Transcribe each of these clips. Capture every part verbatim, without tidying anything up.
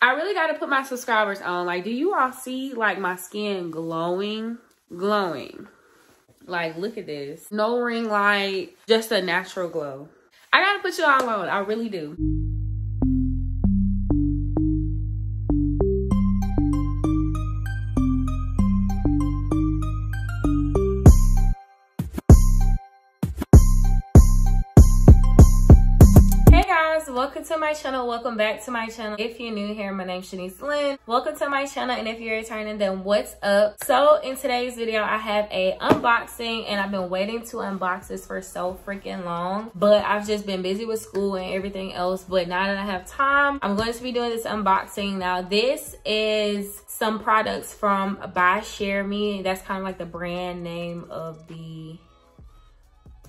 I really got to put my subscribers on. Like, do you all see, like, my skin glowing? Glowing. Like, look at this. No ring light. Just a natural glow. I got to put you all on. I really do. Welcome to my channel. Welcome back to my channel. If you're new here, my name's Shanice Lynn. Welcome to my channel, and if you're returning, then what's up? So in today's video, I have a unboxing, and I've been waiting to unbox this for so freaking long, but I've just been busy with school and everything else. But now that I have time, I'm going to be doing this unboxing. Now this is some products from ByCherami. That's kind of like the brand name of the,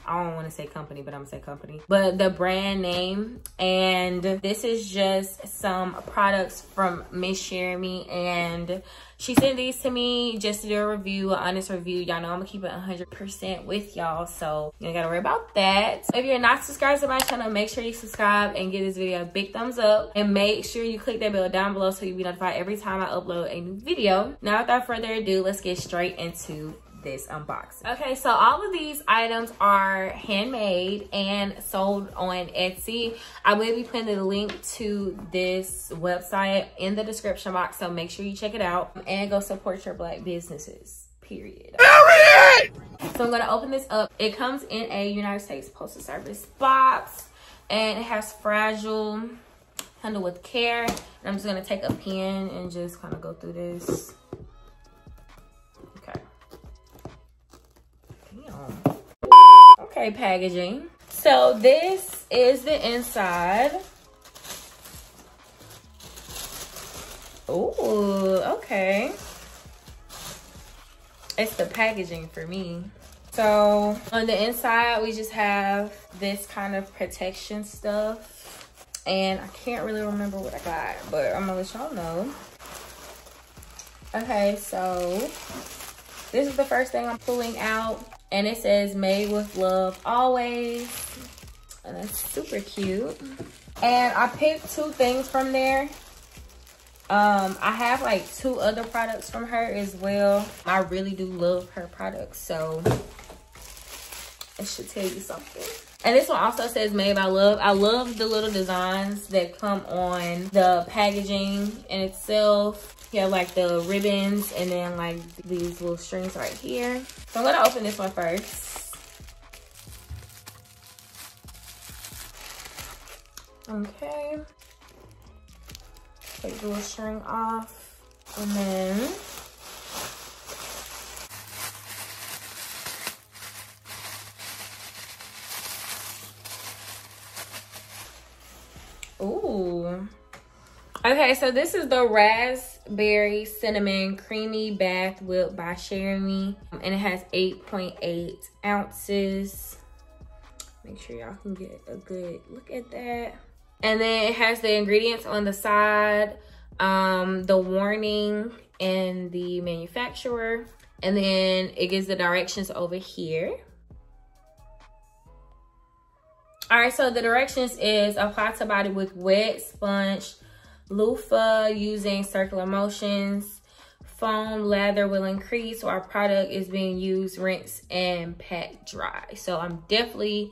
I don't want to say company, but I'm gonna say company, but the brand name. And this is just some products from ByCherami, and she sent these to me just to do a review, an honest review. Y'all know I'm gonna keep it one hundred percent with y'all, so you ain't gotta worry about that. If you're not subscribed to my channel, make sure you subscribe and give this video a big thumbs up, and make sure you click that bell down below so you'll be notified every time I upload a new video. Now without further ado, let's get straight into this unboxing. Okay, so all of these items are handmade and sold on Etsy. I will be putting the link to this website in the description box, so make sure you check it out and go support your black businesses, period. Period! So I'm gonna open this up. It comes in a United States Postal Service box, and it has fragile, handle with care. And I'm just gonna take a pen and just kind of go through this. Okay, packaging. So this is the inside. Oh, okay. It's the packaging for me. So on the inside, we just have this kind of protection stuff. And I can't really remember what I got, but I'm gonna let y'all know. Okay, so this is the first thing I'm pulling out. And it says, made with love always. And that's super cute. And I picked two things from there. Um, I have like two other products from her as well. I really do love her products, so it should tell you something. And this one also says made by love. I love the little designs that come on the packaging in itself. You have like the ribbons and then like these little strings right here. So I'm gonna open this one first. Okay. Take the little string off and then. Ooh. Okay, so this is the Raspberry Cinnamon Creamy Bath Whip by ByCherami, and it has eight point eight ounces. Make sure y'all can get a good look at that. And then it has the ingredients on the side, um, the warning and the manufacturer, and then it gives the directions over here. All right, so the directions is apply to body with wet sponge, loofah using circular motions, foam lather will increase while product is being used, rinse and pat dry. So I'm definitely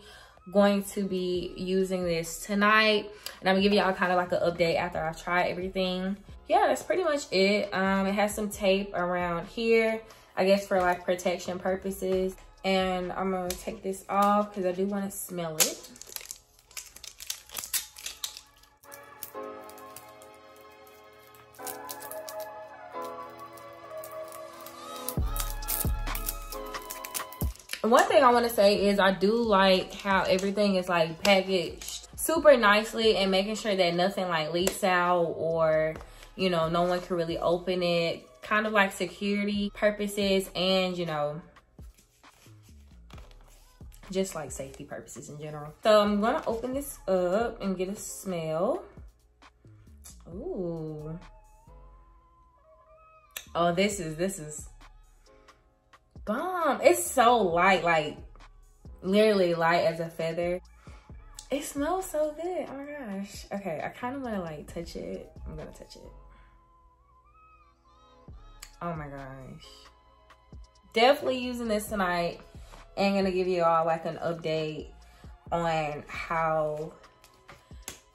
going to be using this tonight, and I'm gonna give y'all kind of like an update after I've tried everything. Yeah, that's pretty much it. Um it has some tape around here, I guess for like protection purposes, and I'm gonna take this off because I do want to smell it. One thing I want to say is I do like how everything is like packaged super nicely, and making sure that nothing like leaks out, or you know, no one can really open it, kind of like security purposes, and you know, just like safety purposes in general. So I'm gonna open this up and get a smell. Ooh. Oh, this is this is bomb. It's so light, like literally light as a feather. It smells so good. Oh my gosh. Okay, I kind of want to like touch it I'm gonna touch it. Oh my gosh. Definitely using this tonight. And gonna give you all like an update on how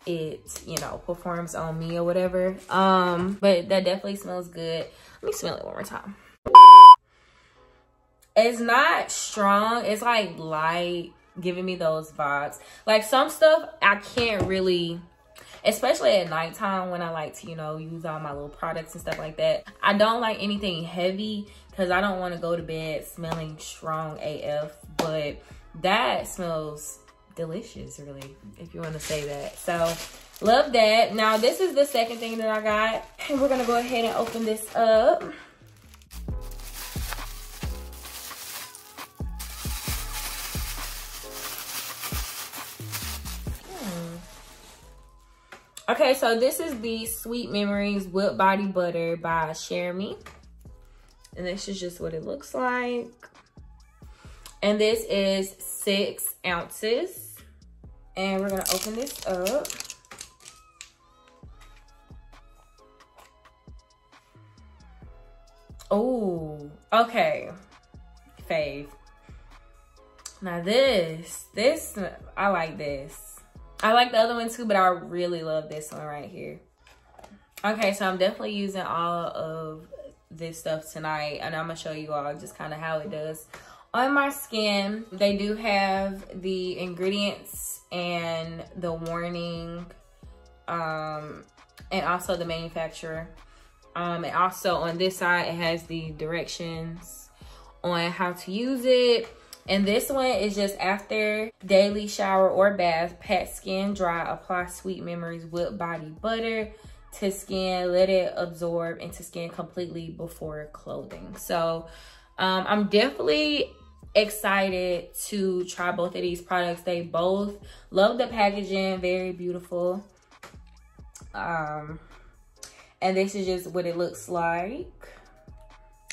it, you know, performs on me or whatever. Um, but that definitely smells good. Let me smell it one more time. It's not strong. It's like light, giving me those vibes. Like some stuff I can't really, especially at nighttime when I like to, you know, use all my little products and stuff like that. I don't like anything heavy because I don't want to go to bed smelling strong A F, but that smells delicious, really, if you want to say that. So love that. Now this is the second thing that I got, and we're gonna go ahead and open this up. Okay, so this is the Sweet Memories Whipped Body Butter by ByCherami. And this is just what it looks like. And this is six ounces. And we're gonna open this up. Oh, okay, fave. Now this, this, I like this. I like the other one too, but I really love this one right here. Okay, so I'm definitely using all of this stuff tonight, and I'm gonna show you all just kind of how it does on my skin. They do have the ingredients and the warning, um, and also the manufacturer. Um, and also on this side, it has the directions on how to use it. And this one is just after daily shower or bath, pat skin dry, apply Sweet Memories Whipped Body Butter to skin, let it absorb into skin completely before clothing. So um, I'm definitely excited to try both of these products. They both, love the packaging, very beautiful. Um, and this is just what it looks like.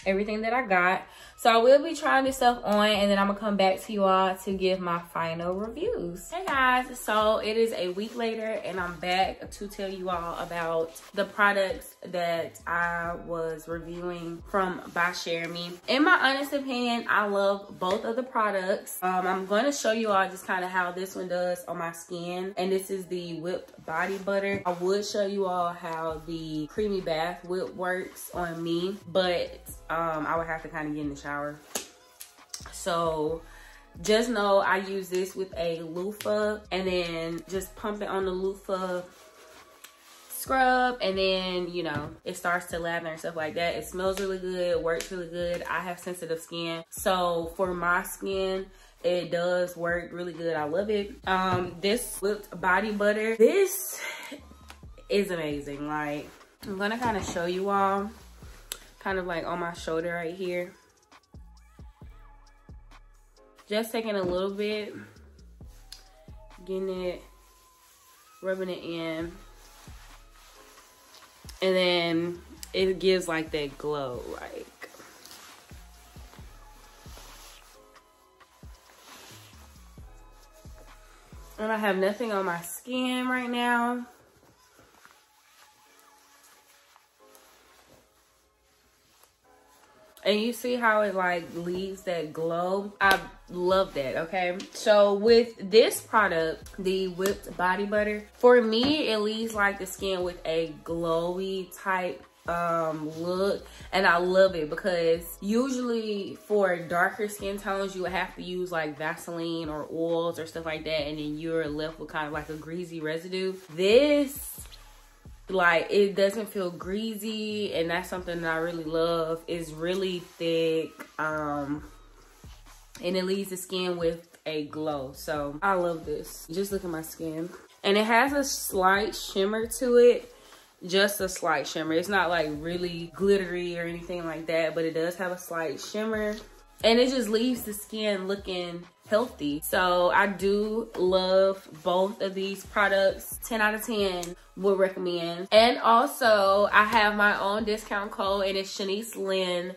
Everything that I got. So I will be trying this stuff on, and then I'm gonna come back to you all to give my final reviews. Hey guys, so it is a week later and I'm back to tell you all about the products that I was reviewing from ByCherami. In my honest opinion, I love both of the products. Um, I'm gonna show you all just kind of how this one does on my skin. And this is the Whipped Body Butter. I would show you all how the Creamy Bath Whip works on me, but Um, I would have to kind of get in the shower. So just know I use this with a loofah and then just pump it on the loofah, scrub, and then, you know, it starts to lather and stuff like that. It smells really good, works really good. I have sensitive skin. So for my skin, it does work really good. I love it. Um, this Whipped Body Butter, this is amazing. Like, I'm gonna kind of show you all. Kind of like on my shoulder right here. Just taking a little bit, getting it, rubbing it in. And then it gives like that glow, like. And I have nothing on my skin right now. And you see how it like leaves that glow. I love that, okay? So with this product, the Whipped Body Butter, for me, it leaves like the skin with a glowy type um, look. And I love it because usually for darker skin tones, you would have to use like Vaseline or oils or stuff like that. And then you're left with kind of like a greasy residue. This, like, it doesn't feel greasy, and that's something that I really love. It's really thick, um, and it leaves the skin with a glow. So I love this. Just look at my skin. And it has a slight shimmer to it, just a slight shimmer. It's not like really glittery or anything like that, but it does have a slight shimmer. And it just leaves the skin looking healthy. So I do love both of these products. ten out of ten would recommend. And also I have my own discount code, and it's Shanice Lynn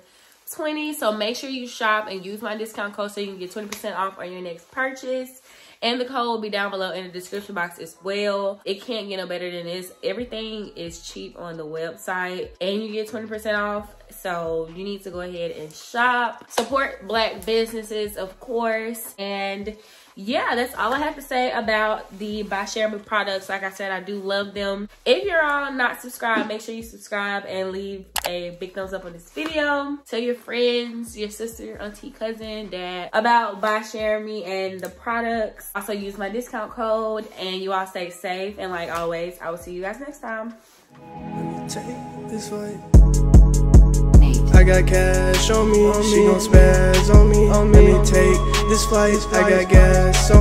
twenty. So make sure you shop and use my discount code so you can get twenty percent off on your next purchase. and the code will be down below in the description box as well. It can't get no better than this. Everything is cheap on the website and you get twenty percent off. So you need to go ahead and shop. Support Black businesses, of course. And yeah, that's all I have to say about the ByCherami products. Like I said, I do love them. If you're all not subscribed, make sure you subscribe and leave a big thumbs up on this video. Tell your friends, your sister, your auntie, cousin, dad about ByCherami and the products. Also use my discount code, and you all stay safe. And like always, I will see you guys next time. Let me take this way. I got cash on me, she gon' spaz on me. Let me take this flight, I got gas on me.